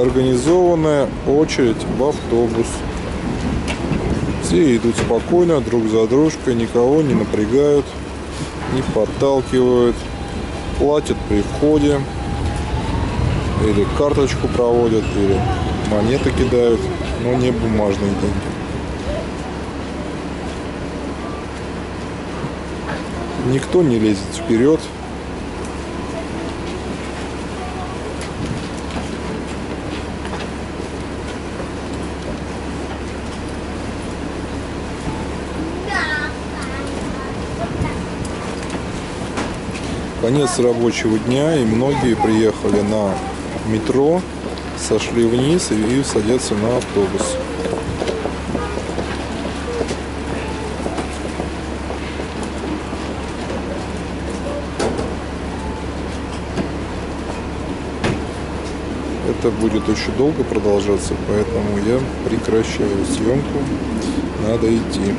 организованная очередь в автобус. Все идут спокойно, друг за дружкой, никого не напрягают, не подталкивают, платят при входе, или карточку проводят, или монеты кидают, но не бумажные деньги. Никто не лезет вперед. Конец рабочего дня, и многие приехали на метро, сошли вниз и садятся на автобус. Это будет очень долго продолжаться, поэтому я прекращаю съемку. Надо идти.